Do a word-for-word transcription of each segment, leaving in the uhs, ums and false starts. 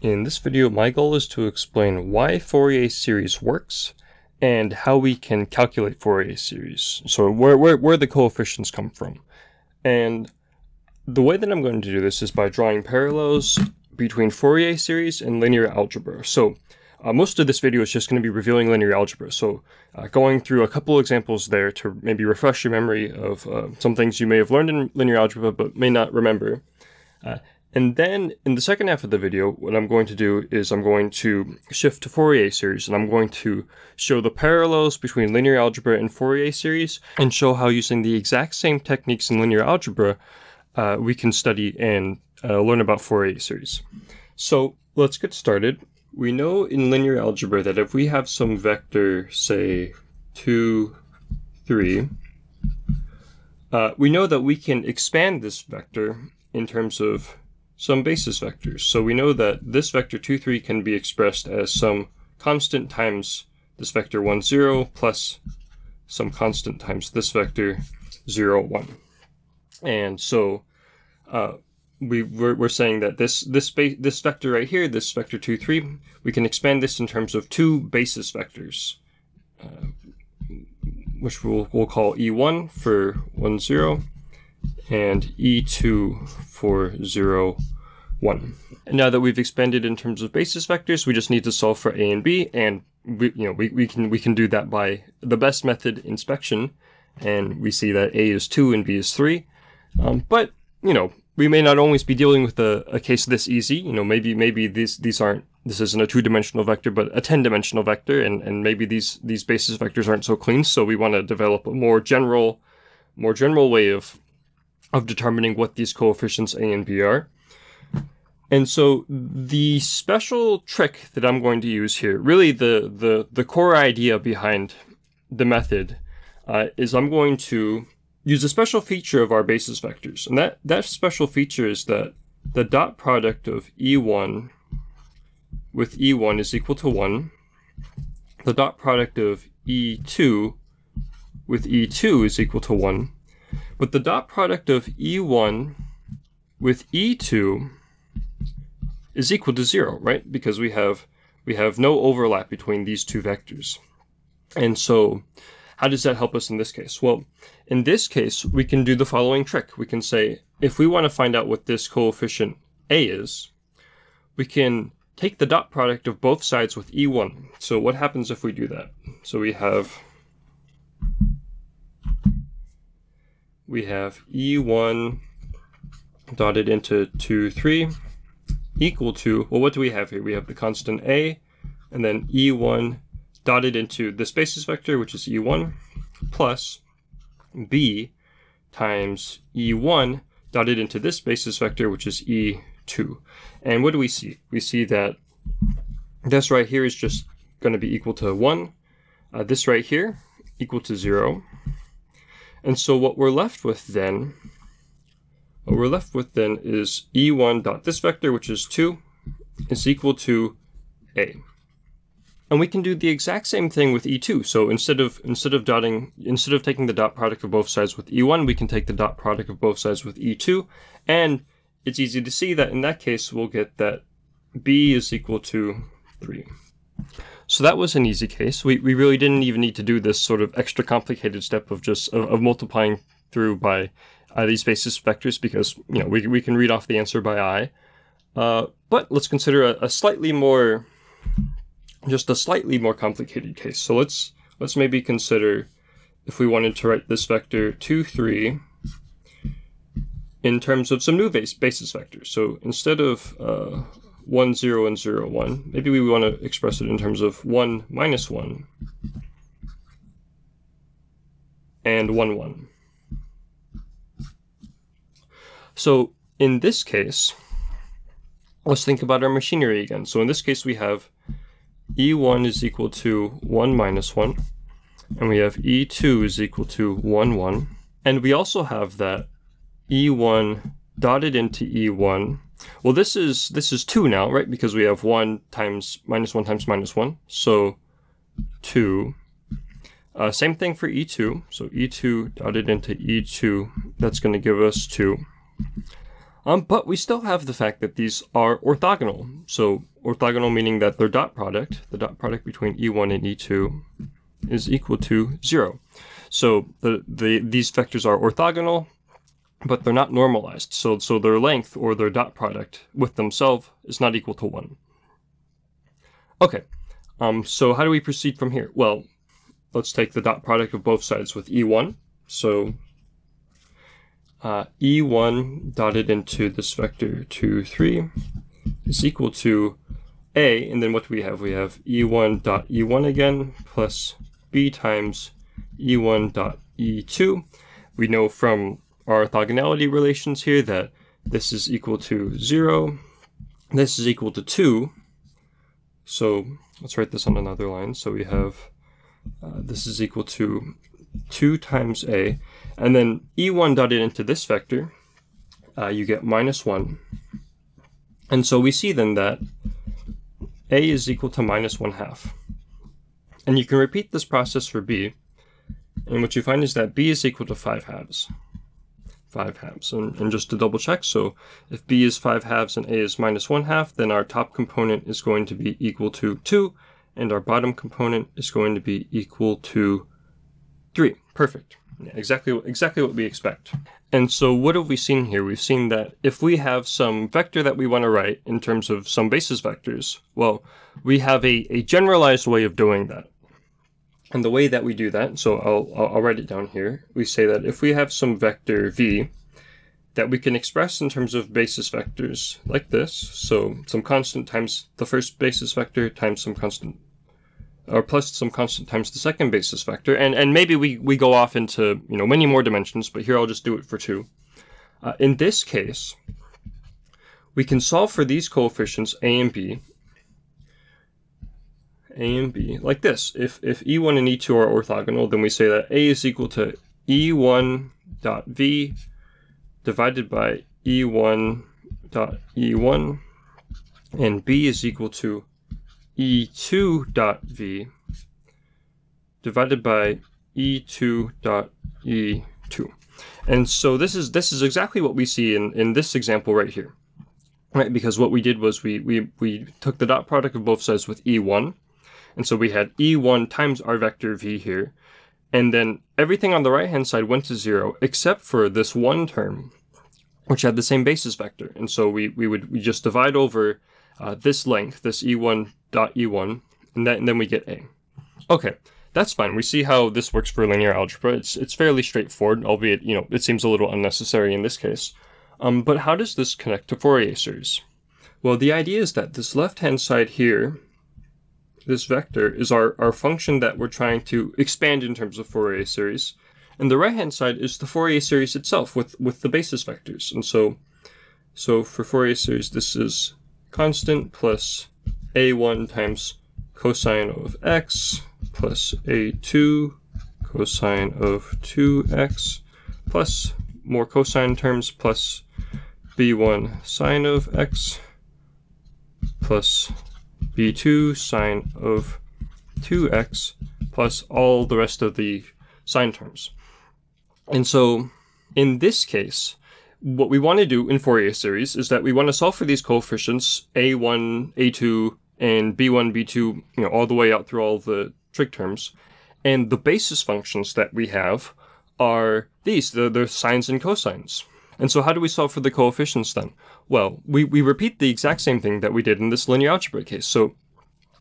In this video, my goal is to explain why Fourier series works and how we can calculate Fourier series. So where, where, where the coefficients come from. And the way that I'm going to do this is by drawing parallels between Fourier series and linear algebra. So uh, most of this video is just going to be reviewing linear algebra. So uh, going through a couple examples there to maybe refresh your memory of uh, some things you may have learned in linear algebra but may not remember. Uh, And then in the second half of the video, what I'm going to do is I'm going to shift to Fourier series, and I'm going to show the parallels between linear algebra and Fourier series and show how using the exact same techniques in linear algebra, uh, we can study and uh, learn about Fourier series. So let's get started. We know in linear algebra that if we have some vector, say two, three, uh, we know that we can expand this vector in terms of some basis vectors. So we know that this vector two, three can be expressed as some constant times this vector one, zero plus some constant times this vector zero, one. And so uh, we, we're, we're saying that this this this vector right here, this vector two, three, we can expand this in terms of two basis vectors, uh, which we'll, we'll call E one for one, zero and E two for zero, one. And now that we've expanded in terms of basis vectors, we just need to solve for A and B, and we, you know, we, we can we can do that by the best method, inspection, and we see that A is two and B is three. Um, but you know, we may not always be dealing with a, a case this easy. You know, maybe maybe these these aren't this isn't a two-dimensional vector, but a ten-dimensional vector, and and maybe these these basis vectors aren't so clean. So we want to develop a more general, more general way of of determining what these coefficients A and B are. And so the special trick that I'm going to use here, really the the, the core idea behind the method, uh, is I'm going to use a special feature of our basis vectors. And that, that special feature is that the dot product of E one with E one is equal to one. The dot product of E two with E two is equal to one. But the dot product of E one with E two is equal to zero, right? Because we have we have no overlap between these two vectors. And so how does that help us in this case? Well, in this case, we can do the following trick. We can say, if we want to find out what this coefficient A is, we can take the dot product of both sides with E one. So what happens if we do that? So we have... we have E one dotted into two, three equal to, well, what do we have here? We have the constant A, and then E one dotted into this basis vector, which is E one, plus B times E one dotted into this basis vector, which is E two. And what do we see? We see that this right here is just going to be equal to one. Uh, this right here equal to zero. And so what we're left with then, what we're left with then is E one dot this vector, which is two, is equal to A. And we can do the exact same thing with E two. So instead of instead of dotting, instead of taking the dot product of both sides with E one, we can take the dot product of both sides with E two. And it's easy to see that in that case, we'll get that B is equal to three. So that was an easy case. We, we really didn't even need to do this sort of extra complicated step of just of, of multiplying through by uh, these basis vectors, because you know we, we can read off the answer by I. Uh, but let's consider a, a slightly more, just a slightly more complicated case. So let's let's maybe consider if we wanted to write this vector two, three in terms of some new base, basis vectors. So instead of uh, one, zero, and zero, one. Maybe we want to express it in terms of one minus one and one, one. So in this case, let's think about our machinery again. So in this case, we have E one is equal to one minus one, and we have E two is equal to one, one. And we also have that E one dotted into E one. Well, this is this is two now, right? Because we have one times minus one times minus one, so two. Uh, same thing for E two. So E two dotted into E two, that's going to give us two. Um, but we still have the fact that these are orthogonal. So orthogonal meaning that their dot product, the dot product between E one and E two, is equal to zero. So the, the these vectors are orthogonal, but they're not normalized. So, so their length or their dot product with themselves is not equal to one. Okay, um, so how do we proceed from here? Well, let's take the dot product of both sides with E one. So uh, E one dotted into this vector two, three is equal to A, and then what do we have? We have E one dot E one again, plus B times E one dot E two. We know from our orthogonality relations here that this is equal to zero, this is equal to two. So let's write this on another line. So we have uh, this is equal to two times A, and then E one dotted into this vector, uh, you get minus one. And so we see then that A is equal to minus one half. And you can repeat this process for B, and what you find is that B is equal to five halves. Five halves. And, and just to double check, so if B is five halves and A is minus one half, then our top component is going to be equal to two, and our bottom component is going to be equal to three. Perfect. Yeah, exactly, exactly what we expect. And so what have we seen here? We've seen that if we have some vector that we want to write in terms of some basis vectors, well, we have a, a generalized way of doing that. And the way that we do that, so I'll, I'll write it down here, we say that if we have some vector v that we can express in terms of basis vectors like this, so some constant times the first basis vector times some constant, or plus some constant times the second basis vector, and, and maybe we, we go off into, you know, many more dimensions, but here I'll just do it for two. Uh, in this case, we can solve for these coefficients a and b, A and B like this. If, if E one and E two are orthogonal, then we say that A is equal to E one dot V divided by E one dot E one, and B is equal to E two dot V divided by E two dot E two. And so this is this is exactly what we see in, in this example right here. Right, because what we did was we, we, we took the dot product of both sides with E one. And so we had E one times our vector v here, and then everything on the right-hand side went to zero, except for this one term, which had the same basis vector. And so we, we would we just divide over uh, this length, this E one dot E one, and, that, and then we get A. Okay, that's fine. We see how this works for linear algebra. It's, it's fairly straightforward, albeit, you know, it seems a little unnecessary in this case. Um, but how does this connect to Fourier series? Well, the idea is that this left-hand side here, this vector is our, our function that we're trying to expand in terms of Fourier series. And the right-hand side is the Fourier series itself with, with the basis vectors. And so, so for Fourier series, this is constant plus a one times cosine of x plus a two cosine of two x plus more cosine terms plus b one sine of x plus b two sine of two x plus all the rest of the sine terms. And so in this case, what we want to do in Fourier series is that we want to solve for these coefficients a one, a two, and b one, b two, you know, all the way out through all the trig terms. And the basis functions that we have are these, they're, they're sines and cosines. And so how do we solve for the coefficients then? Well, we, we repeat the exact same thing that we did in this linear algebra case. So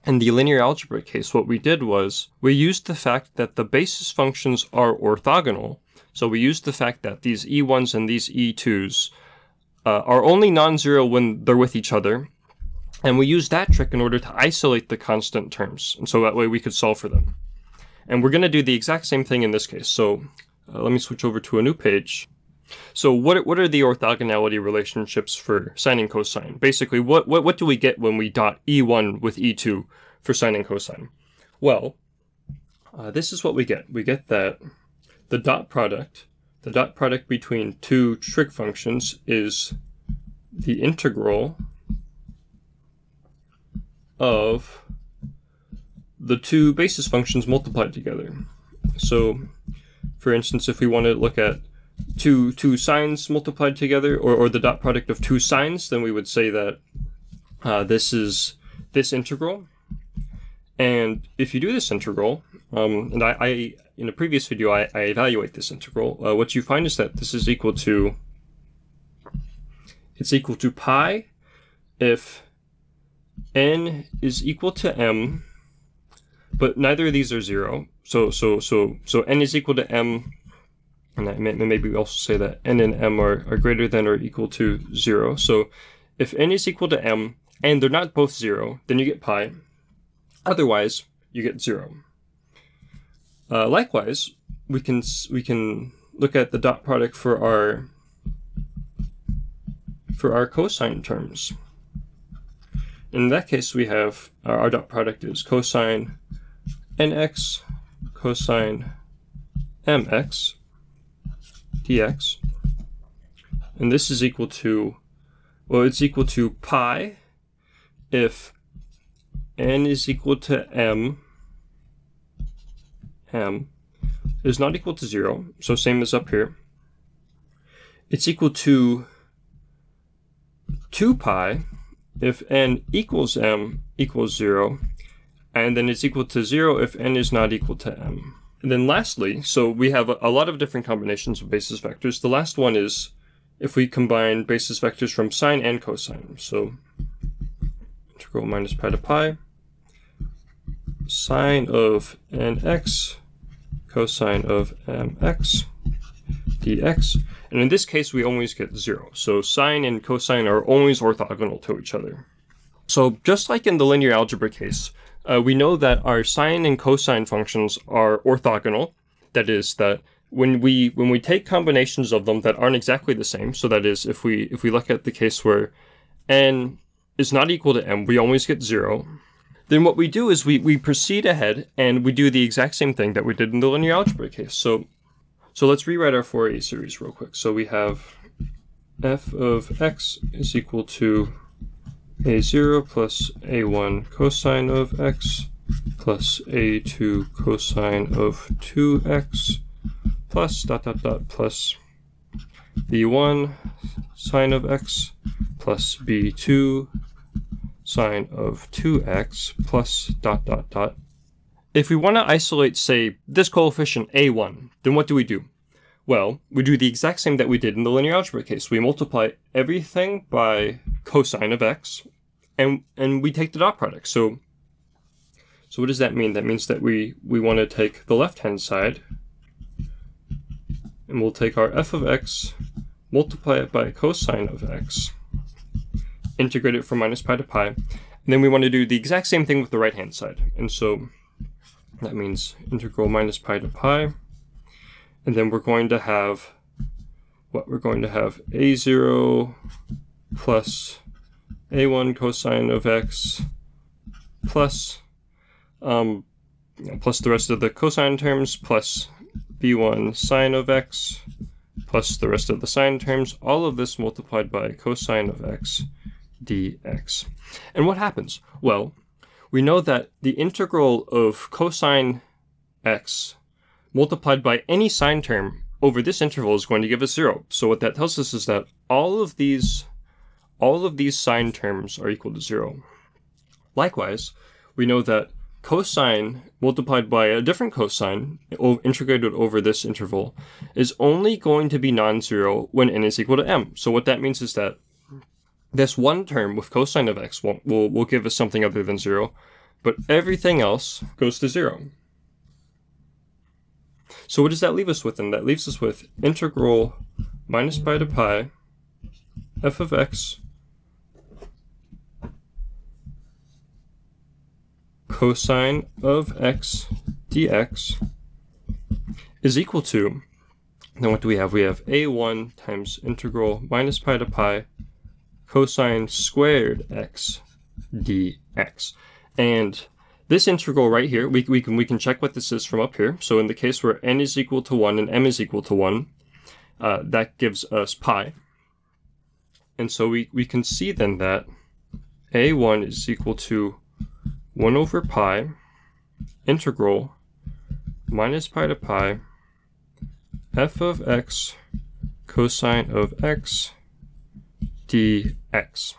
in the linear algebra case, what we did was we used the fact that the basis functions are orthogonal. So we used the fact that these E ones and these E twos uh, are only non-zero when they're with each other. And we used that trick in order to isolate the constant terms. And so that way we could solve for them. And we're going to do the exact same thing in this case. So uh, let me switch over to a new page. So what, what are the orthogonality relationships for sine and cosine? Basically, what, what, what do we get when we dot E one with E two for sine and cosine? Well, uh, this is what we get. We get that the dot product, the dot product between two trig functions is the integral of the two basis functions multiplied together. So, for instance, if we want to look at two two sines multiplied together, or, or the dot product of two sines, then we would say that uh, this is this integral. And if you do this integral, um, and I, I in a previous video I, I evaluate this integral, uh, what you find is that this is equal to it's equal to pi if n is equal to m, but neither of these are zero. So so so so n is equal to m, and that may, maybe we also say that n and m are, are greater than or equal to zero. So if n is equal to m and they're not both zero, then you get pi. Otherwise, you get zero. Uh, likewise, we can we can look at the dot product for our for our cosine terms. In that case, we have our, our dot product is cosine nx cosine mx dx, and this is equal to, well, it's equal to pi if n is equal to m, m is not equal to zero, so same as up here. It's equal to two pi if n equals m equals zero, and then it's equal to zero if n is not equal to m. And then lastly, so we have a, a lot of different combinations of basis vectors. The last one is if we combine basis vectors from sine and cosine. So integral minus pi to pi sine of nx cosine of mx dx, and in this case we always get zero. So sine and cosine are always orthogonal to each other. So just like in the linear algebra case, uh, we know that our sine and cosine functions are orthogonal. That is, that when we when we take combinations of them that aren't exactly the same, so that is, if we if we look at the case where n is not equal to m, we always get zero. Then what we do is we, we proceed ahead and we do the exact same thing that we did in the linear algebra case. So so let's rewrite our Fourier series real quick. So we have f of x is equal to a zero plus a one cosine of x plus a two cosine of two x plus dot dot dot plus b one sine of x plus b two sine of two x plus dot dot dot. If we want to isolate, say, this coefficient a one, then what do we do? Well, we do the exact same that we did in the linear algebra case. We multiply everything by cosine of x, and and we take the dot product. So, so what does that mean? That means that we, we want to take the left-hand side, and we'll take our f of x, multiply it by cosine of x, integrate it from minus pi to pi, and then we want to do the exact same thing with the right-hand side. And so that means integral minus pi to pi, and then we're going to have, what we're going to have a zero plus a one cosine of x plus, um, plus the rest of the cosine terms, plus b one sine of x, plus the rest of the sine terms, all of this multiplied by cosine of x dx. And what happens? Well, we know that the integral of cosine x multiplied by any sine term over this interval is going to give us zero. So what that tells us is that all of these all of these sine terms are equal to zero. Likewise, we know that cosine multiplied by a different cosine integrated over this interval is only going to be non-zero when n is equal to m. So what that means is that this one term with cosine of x won't, will, will give us something other than zero, but everything else goes to zero. So what does that leave us with then? That leaves us with integral minus pi to pi f of x cosine of x dx is equal to, then what do we have? We have a one times integral minus pi to pi cosine squared x dx. And this integral right here, we, we, can, we can check what this is from up here. So in the case where n is equal to one and m is equal to one, uh, that gives us pi. And so we, we can see then that a one is equal to one over pi integral minus pi to pi f of x cosine of x dx.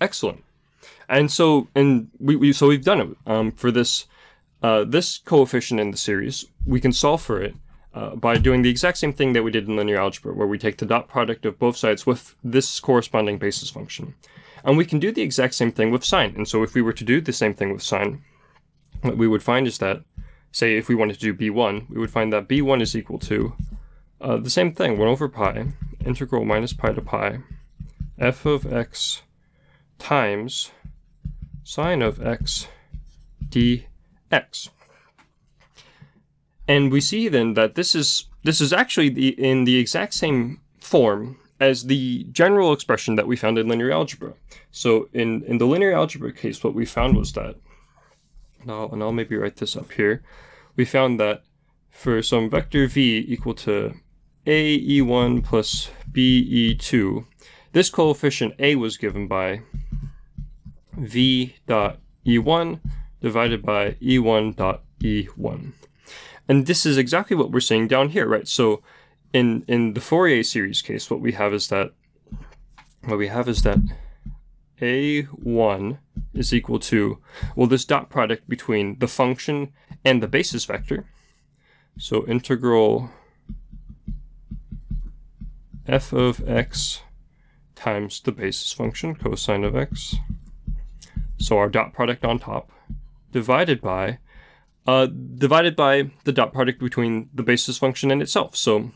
Excellent. And so, and we, we so we've done it um, for this uh, this coefficient in the series. We can solve for it uh, by doing the exact same thing that we did in linear algebra, where we take the dot product of both sides with this corresponding basis function. And we can do the exact same thing with sine. And so, if we were to do the same thing with sine, what we would find is that, say, if we wanted to do b one, we would find that b one is equal to uh, the same thing, one over pi integral minus pi to pi f of x times sine of x dx. And we see then that this is this is actually the, in the exact same form as the general expression that we found in linear algebra. So in, in the linear algebra case, what we found was that, and I'll, and I'll maybe write this up here, we found that for some vector v equal to a e one plus b e two, this coefficient a was given by v dot e one divided by e one dot e one. And this is exactly what we're seeing down here, right? So in in the Fourier series case, what we have is that what we have is that a one is equal to, well, this dot product between the function and the basis vector. So integral f of x times the basis function cosine of x, so our dot product on top, divided by uh, divided by the dot product between the basis function and itself. So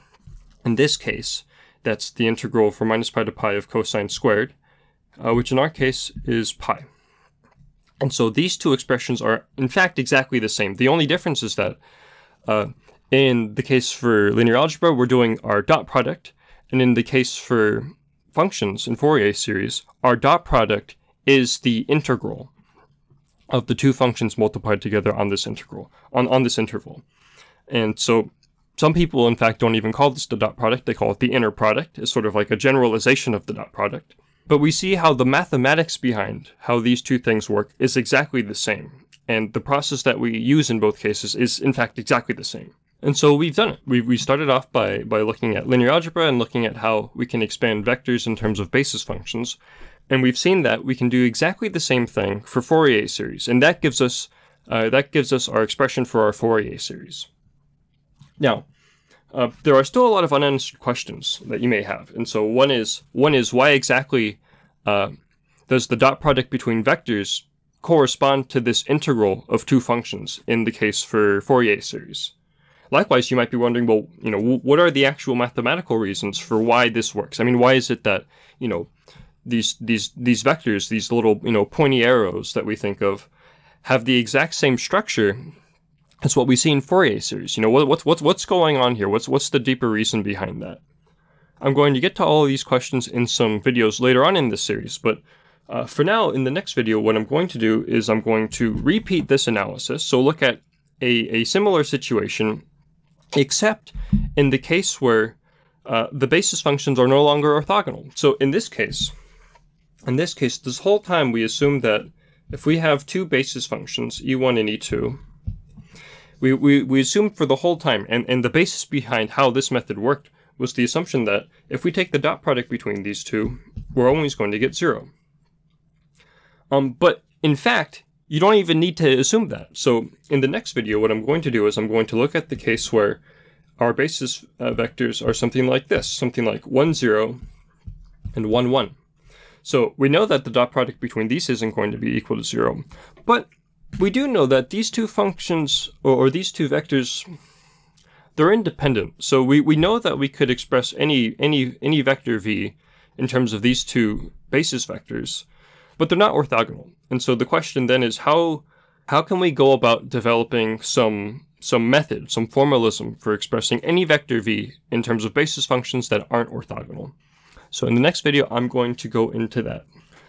in this case, that's the integral from minus pi to pi of cosine squared, uh, which in our case is pi. And so these two expressions are, in fact, exactly the same. The only difference is that uh, in the case for linear algebra, we're doing our dot product, and in the case for functions in Fourier series, our dot product is the integral of the two functions multiplied together on this integral, on, on this interval. And so some people, in fact, don't even call this the dot product. They call it the inner product. It's sort of like a generalization of the dot product. But we see how the mathematics behind how these two things work is exactly the same. And the process that we use in both cases is, in fact, exactly the same. And so we've done it. We, we started off by, by looking at linear algebra and looking at how we can expand vectors in terms of basis functions. And we've seen that we can do exactly the same thing for Fourier series. And that gives us, uh, that gives us our expression for our Fourier series. Now, uh, there are still a lot of unanswered questions that you may have. And so one is, one is why exactly uh, does the dot product between vectors correspond to this integral of two functions in the case for Fourier series? Likewise, you might be wondering, well, you know, what are the actual mathematical reasons for why this works? I mean, why is it that, you know, these these these vectors, these little, you know, pointy arrows that we think of, have the exact same structure as what we see in Fourier series? You know, what, what, what, what's going on here? What's, what's the deeper reason behind that? I'm going to get to all of these questions in some videos later on in this series, but uh, for now, in the next video, what I'm going to do is I'm going to repeat this analysis, so look at a, a similar situation, except in the case where uh, the basis functions are no longer orthogonal. So in this case, in this case, this whole time we assume that if we have two basis functions, e one and e two, we, we, we assumed for the whole time, and, and the basis behind how this method worked was the assumption that if we take the dot product between these two, we're always going to get zero. Um, but in fact, you don't even need to assume that. So in the next video, what I'm going to do is I'm going to look at the case where our basis uh, vectors are something like this, something like one, zero, and one, one. So we know that the dot product between these isn't going to be equal to zero, but we do know that these two functions, or, or these two vectors, they're independent. So we, we know that we could express any, any, any vector v in terms of these two basis vectors, but they're not orthogonal. And so the question then is how, how can we go about developing some, some method, some formalism for expressing any vector v in terms of basis functions that aren't orthogonal? So in the next video, I'm going to go into that.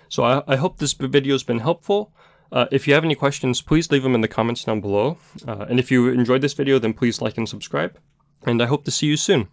So I, I hope this video has been helpful. Uh, if you have any questions, please leave them in the comments down below. Uh, and if you enjoyed this video, then please like and subscribe. And I hope to see you soon.